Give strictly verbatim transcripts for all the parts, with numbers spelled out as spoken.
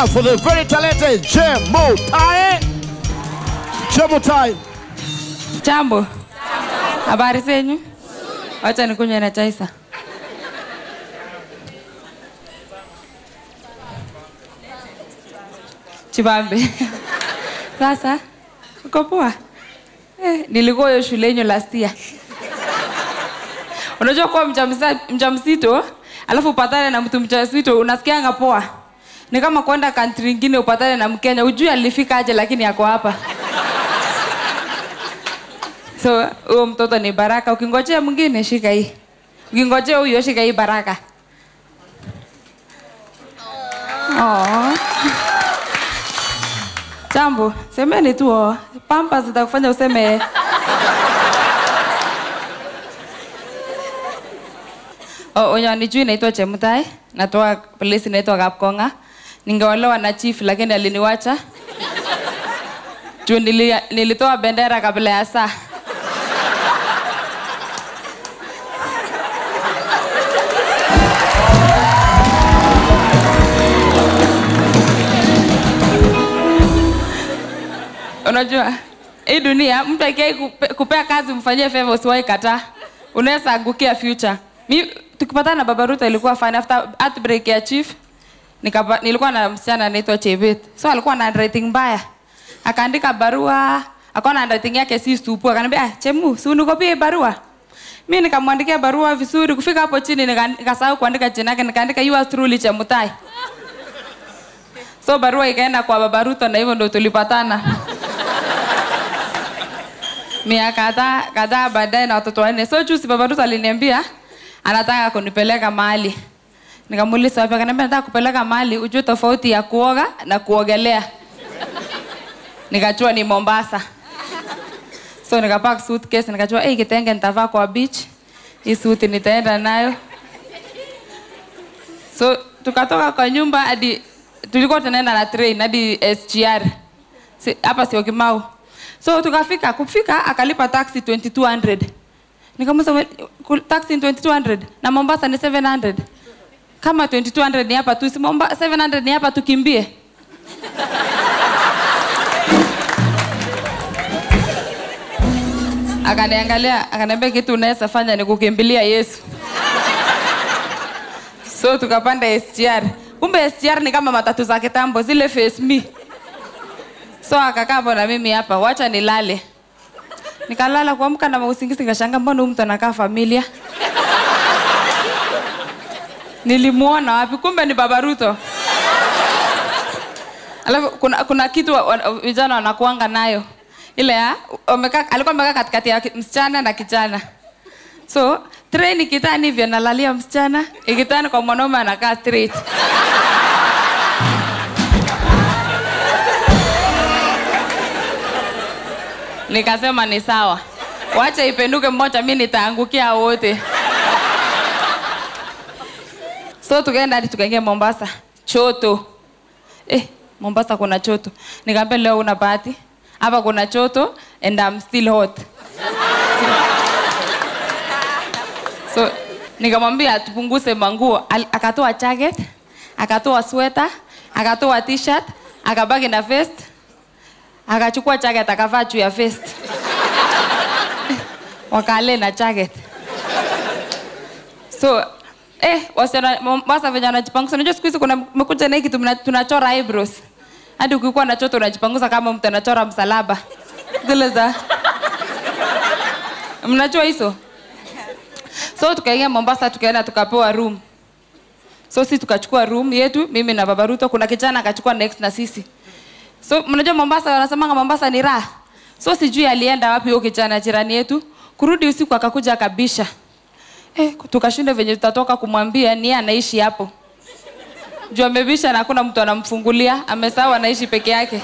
hand for the very talented Jemutai. Jemutai. Jambo. Habari zenyu? Acha nikunywe na chaisa. Chibambe. Sasa uko poa? Eh, nilikuwa shuleni last year. Unajua kwa mjamzito, alafu upatane na mtu mjamzito unasikianga poa. Ni kama kwenda country nyingine upatane na Mkenya, hujui alifika aje lakini yako hapa. So, huyo mtoto ni baraka, ukingojea mwingine shika hii. Ukingojea huyo shika hii baraka. Oh. Jambo, semeni tu, pampas zitakufanya useme. Oh, unyanijui naitwa Jemutai, natoa polisi naitwa Kapkonga. Ningeolewa na chief lakini aliniwacha. Juu nilitoa bendera kabla ya saa. Unajua, hii dunia mtu akiai kupea kazi mfanyie favor usiwahi kataa. Unaweza angukia future. Mimi tukipatana na Baba Ruto ilikuwa fine after heartbreak ya chief. Nikapa, nilikuwa na msichana anaitwa Chebet. So alikuwa na handwriting mbaya. Akaandika barua, akaona handwriting yake si supu, akaniambia, "Ah, Chemu, si unikopie barua." Mimi nikamwandikia barua vizuri, kufika hapo chini nikasahau kuandika jina lake, nikaandika yours truly Jemutai. So barua ikaenda kwa Baba Ruto na hivyo ndio tulipatana. Miaka kadhaa kadhaa baadaye na watoto wanne. So juzi Baba Ruto aliniambia anataka kunipeleka mahali. Nikamuuliza wapi, akaniambia nataka kupeleka mahali ujue tofauti ya kuoga na kuogelea. Nikajua ni Mombasa. So nikapack suitcase, nikajua eh, kitenge nitavaa kwa beach. Hii suit nitaenda nayo. So tukatoka kwa nyumba hadi tulikuwa tunaenda na train hadi S G R. Hapa si, sio Kimau. So tukafika, kufika akalipa taxi twenty-two hundred. Nikamuuliza taxi ni twenty-two hundred na Mombasa ni seven hundred. Kama twenty-two hundred ni hapa tu, si Mombasa seven hundred ni hapa tukimbie. Akaniangalia, akaniambia kitu unaweza fanya ni kukimbilia Yesu. So tukapanda S G R. Kumbe S G R ni kama matatu za kitambo zile face me. So akakaa na mimi hapa, wacha nilale. Nikalala, kuamka na usingizi nikashangaa mbona huyu mtu anakaa familia. Nilimuona wapi? Kumbe ni Baba Ruto. Alafu kuna kuna kitu vijana wanakuanga nayo. Ile ya amekaa alikuwa amekaa katikati ya msichana na kijana. So train ikitani hivyo nalalia msichana, ikitani kwa mwanaume anakaa straight. Nikasema ni sawa. Wacha ipenduke mmoja mimi nitaangukia wote. So tukaenda hadi tukaingia Mombasa. Choto. Eh, Mombasa kuna choto. Nikamwambia leo una bahati. Hapa kuna choto and I'm still hot. So nikamwambia tupunguze manguo. Akatoa jacket, akatoa sweater, akatoa t-shirt, akabaki na vest. Akachukua jacket akavaa juu ya vest. Wakale na jacket. So eh wasichana Mombasa vijana wanajipanguza. Unajua siku hizo kuna mkuja na kitu tunachora eyebrows. Hadi ukikuwa na choto unajipanguza kama mtu anachora msalaba. Zile za mnajua hizo. So tukaingia Mombasa tukaenda tukapewa room. So sisi tukachukua room yetu mimi na Baba Ruto, kuna kijana akachukua next na sisi. So mnajua Mombasa wanasemanga Mombasa ni raha. So sijui alienda wapi huyo kijana jirani yetu, kurudi usiku akakuja kabisha. Eh, tukashinda venye tutatoka kumwambia ni anaishi hapo. Jua amebisha na hakuna mtu anamfungulia, amesahau anaishi peke yake.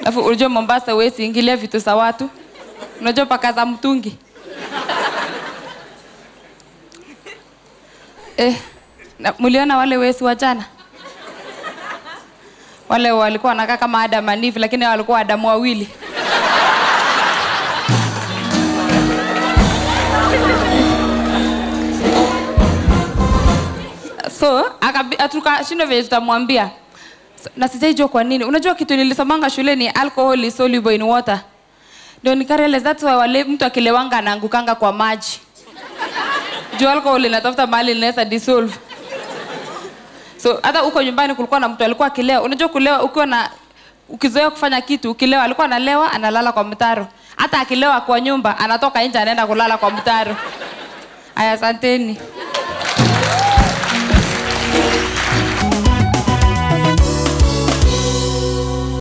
Alafu unajua Mombasa wewe siingilia vitu za watu. Unajua paka za mtungi. Eh na mliona wale wesi wachana wale walikuwa wanakaa kama Adam and Eve lakini walikuwa Adamu wawili. So akashinda tutamwambia, na sijaijua kwa nini. Unajua kitu nilisamanga shuleni, alcohol is soluble in water. Ndio nikarealize that's why wale mtu akilewanga anaangukanga kwa maji. Juu alcohol inatafuta mahali linaweza dissolve. So hata huko nyumbani kulikuwa na mtu alikuwa akilewa. Unajua kulewa ukiwa na ukizoea kufanya kitu, ukilewa alikuwa analewa analala kwa mtaro. Hata akilewa kwa nyumba anatoka nje anaenda kulala kwa mtaro. Aya, asanteni.